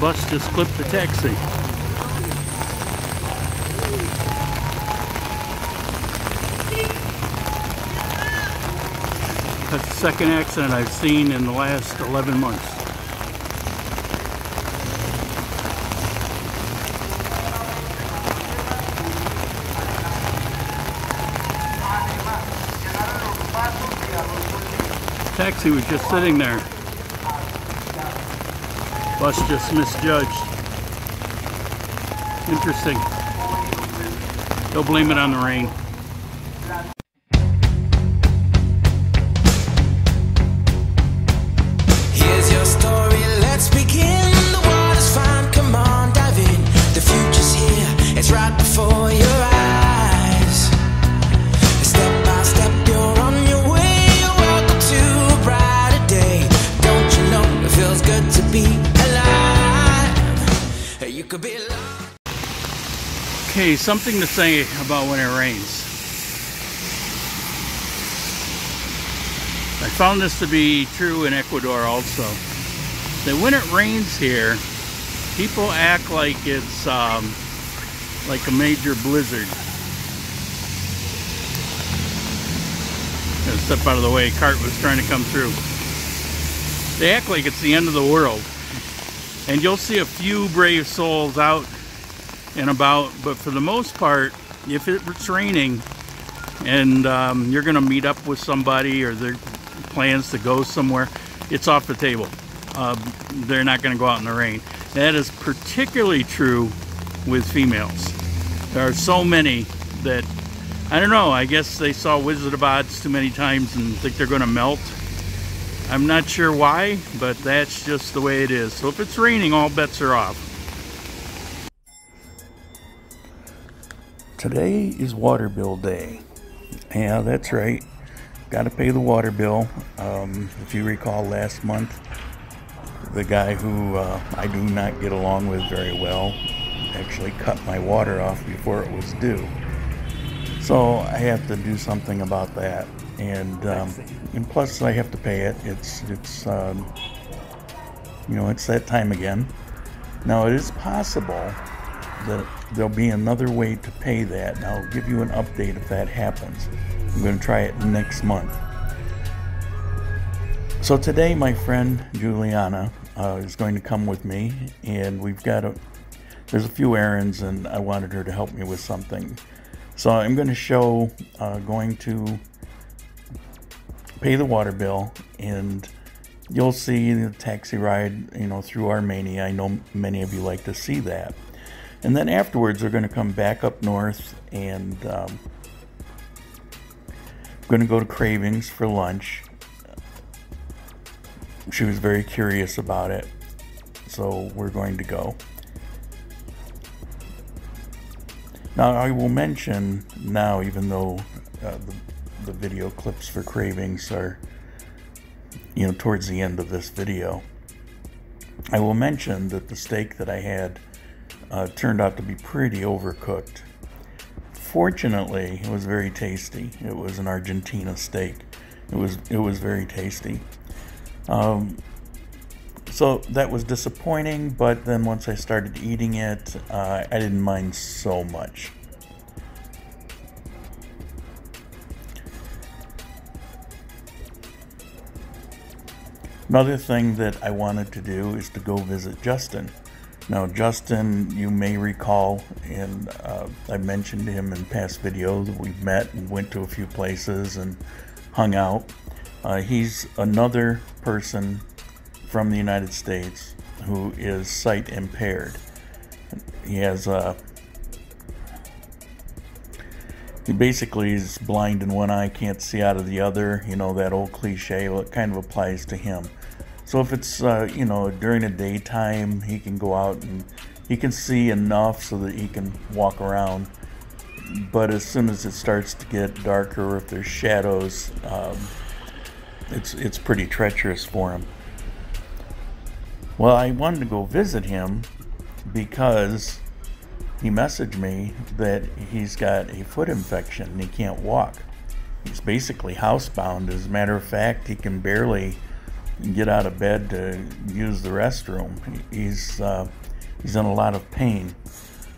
bus just clipped the taxi. That's the second accident I've seen in the last 11 months. Taxi was just sitting there. Bus just misjudged. Interesting. Don't blame it on the rain. Here's your story, let's begin. The water's fine, come on, dive in. The future's here, it's right before your eyes. Step by step, you're on your way. Feels good to be alive. You could be alive. Okay, something to say about when it rains. I found this to be true in Ecuador also. That when it rains here, people act like it's like a major blizzard. Gotta step out of the way, a cart was trying to come through. They act like it's the end of the world. And you'll see a few brave souls out and about, but for the most part, if it's raining and you're gonna meet up with somebody or their plans to go somewhere, it's off the table. They're not gonna go out in the rain. That is particularly true with females. There are so many that, I don't know, I guess they saw Wizard of Oz too many times and think they're gonna melt. I'm not sure why, but that's just the way it is. So if it's raining, all bets are off. Today is water bill day. Yeah, that's right. Got to pay the water bill. If you recall last month, the guy who I do not get along with very well actually cut my water off before it was due. So I have to do something about that. And plus I have to pay it. It's you know, it's that time again. Now it is possible that there'll be another way to pay that, and I'll give you an update if that happens. I'm going to try it next month. So today my friend Juliana is going to come with me, and we've got there's a few errands, and I wanted her to help me with something. So I'm going to show going to pay the water bill, and you'll see the taxi ride, you know, through Armenia. I know many of you like to see that. And then afterwards, they're going to come back up north, and going to go to Cravings for lunch. She was very curious about it, so we're going to go. Now, I will mention now, even though the video clips for Cravings are, you know, towards the end of this video, I will mention that the steak that I had turned out to be pretty overcooked. Fortunately, it was very tasty. It was an Argentina steak. It was very tasty. So that was disappointing, but then once I started eating it, I didn't mind so much. Another thing that I wanted to do is to go visit Justin. Now, Justin, you may recall, and I mentioned him in past videos. We've met and went to a few places and hung out. He's another person from the United States who is sight impaired. He has he basically is blind in one eye, can't see out of the other. You know, that old cliche, well, it kind of applies to him. So if it's, you know, during the daytime, he can go out and he can see enough so that he can walk around. But as soon as it starts to get darker, if there's shadows, it's pretty treacherous for him. Well, I wanted to go visit him because he messaged me that he's got a foot infection and he can't walk. He's basically housebound. As a matter of fact, he can barely and get out of bed to use the restroom. He's in a lot of pain.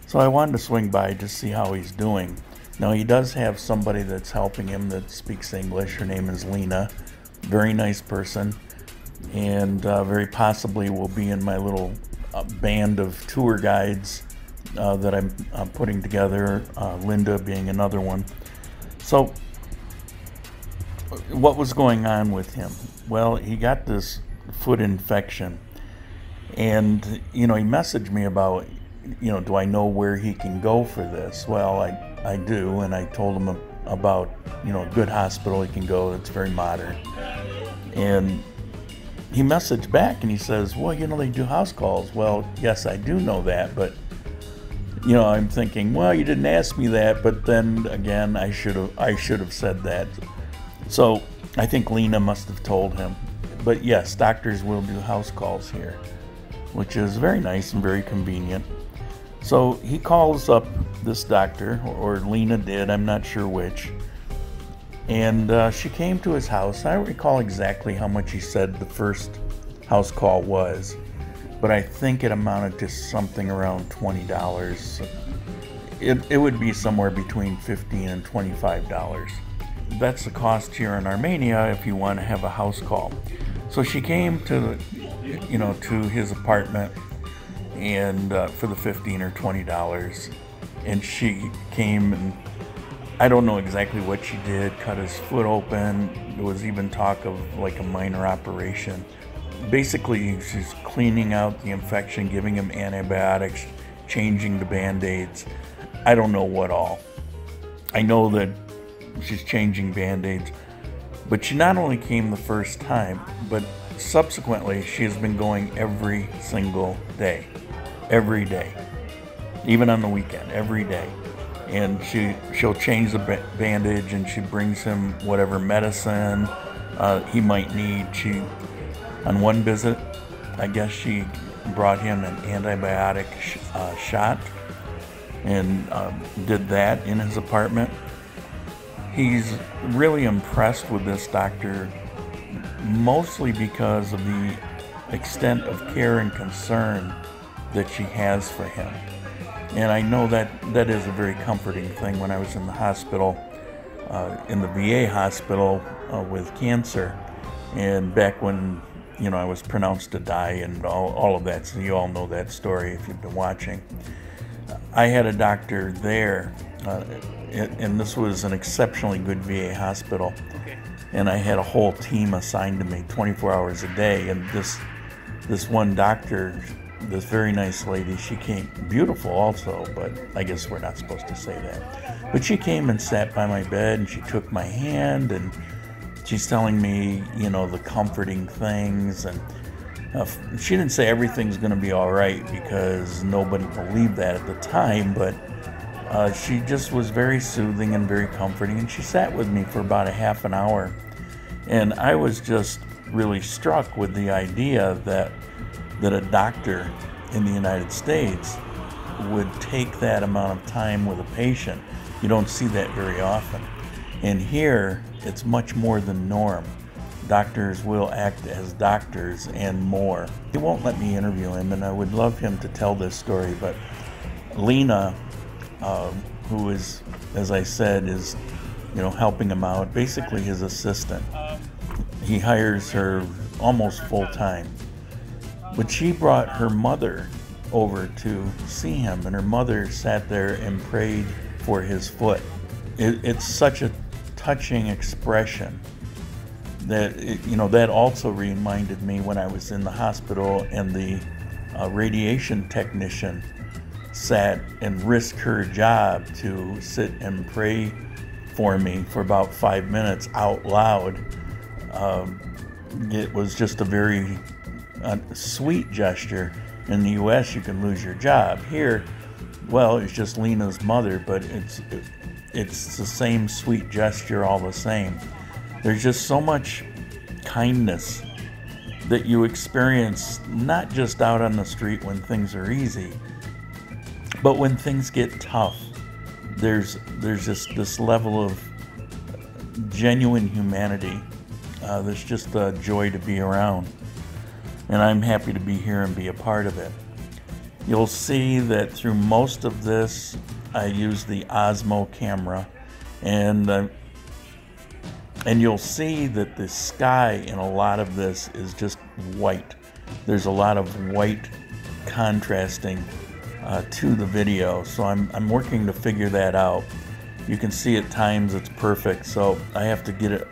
So I wanted to swing by to see how he's doing. Now he does have somebody that's helping him that speaks English. Her name is Lena, very nice person, and very possibly will be in my little band of tour guides that I'm putting together, Linda being another one. So what was going on with him? Well, he got this foot infection, and you know, he messaged me about, you know, do I know where he can go for this? Well, I do, and I told him about, you know, a good hospital he can go that's very modern. And he messaged back and he says, well, you know, they do house calls. Well, yes, I do know that, but you know, I'm thinking, well, you didn't ask me that, but then again, I should have said that. So I think Lena must have told him. But yes, doctors will do house calls here, which is very nice and very convenient. So he calls up this doctor, or Lena did, I'm not sure which, and she came to his house. I don't recall exactly how much he said the first house call was, but I think it amounted to something around $20. It would be somewhere between $15 and $25. That's the cost here in Armenia if you want to have a house call. So she came to, you know, to his apartment, and for the $15 or $20, and she came, and I don't know exactly what she did, cut his foot open. There was even talk of like a minor operation. Basically, she's cleaning out the infection, giving him antibiotics, changing the band-aids. I don't know what all. I know that she's changing band-aids, but she not only came the first time, but subsequently she has been going every single day. Every day, even on the weekend, every day. And she'll change the bandage, and she brings him whatever medicine he might need. On one visit, I guess she brought him an antibiotic shot, and did that in his apartment. He's really impressed with this doctor, mostly because of the extent of care and concern that she has for him. And I know that is a very comforting thing. When I was in the hospital, in the VA hospital with cancer, and back when, you know, I was pronounced to die and all of that, so you all know that story if you've been watching. I had a doctor there, and this was an exceptionally good VA hospital, and I had a whole team assigned to me 24 hours a day, and this one doctor, this very nice lady, she came, beautiful also, but I guess we're not supposed to say that. But she came and sat by my bed, and she took my hand, and she's telling me, you know, the comforting things. And she didn't say everything's going to be all right, because nobody believed that at the time, but she just was very soothing and very comforting. And she sat with me for about a half an hour, and I was just really struck with the idea that a doctor in the United States would take that amount of time with a patient. You don't see that very often. And here, it's much more than norm. Doctors will act as doctors and more. They won't let me interview him, and I would love him to tell this story, but Lena, who is, as I said, is, you know, helping him out, basically his assistant. He hires her almost full-time. But she brought her mother over to see him, and her mother sat there and prayed for his foot. It's such a touching expression that, you know, that also reminded me when I was in the hospital, and the radiation technician sat and risked her job to sit and pray for me for about 5 minutes out loud. It was just a very sweet gesture. In the U.S., you can lose your job. Here, well, it's just Lena's mother, but it's the same sweet gesture all the same. There's just so much kindness that you experience, not just out on the street when things are easy, but when things get tough, there's this level of genuine humanity There's just a joy to be around, and I'm happy to be here and be a part of it. You'll see that through most of this, I use the Osmo camera, and you'll see that the sky in a lot of this is just white. There's a lot of white contrasting to the video, so I'm working to figure that out. You can see at times it's perfect, so I have to get it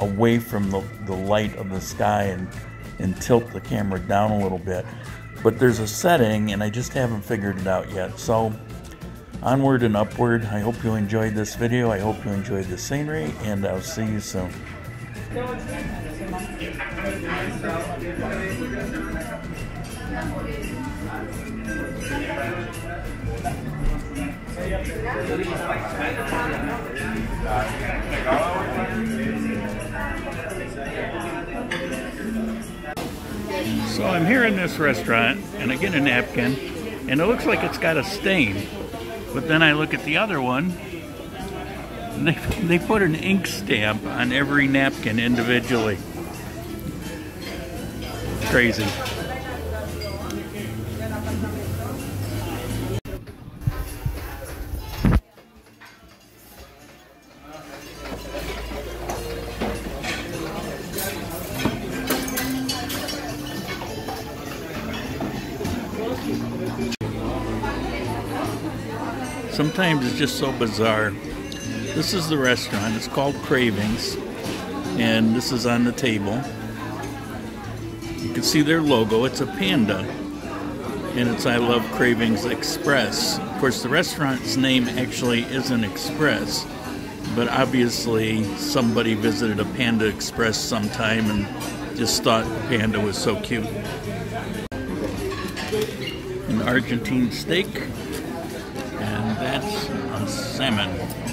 away from the light of the sky and tilt the camera down a little bit. But there's a setting, and I just haven't figured it out yet. So onward and upward. I hope you enjoyed this video. I hope you enjoyed the scenery, and I'll see you soon. So I'm here in this restaurant, and I get a napkin, and it looks like it's got a stain. But then I look at the other one, and they put an ink stamp on every napkin individually. Crazy. Sometimes it's just so bizarre. This is the restaurant. It's called Cravings, and this is on the table. You can see their logo. It's a panda, and it's I Love Cravings Express. Of course, the restaurant's name actually isn't Express, but obviously somebody visited a Panda Express sometime and just thought the panda was so cute. An Argentine steak. That's a salmon.